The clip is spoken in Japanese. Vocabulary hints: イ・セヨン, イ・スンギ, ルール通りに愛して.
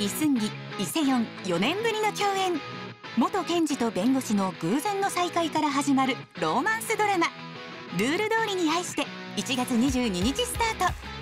イ・スンギ、イ・セヨン4年ぶりの共演。元検事と弁護士の偶然の再会から始まるローマンスドラマ「ルール通りに愛して」1月22日スタート。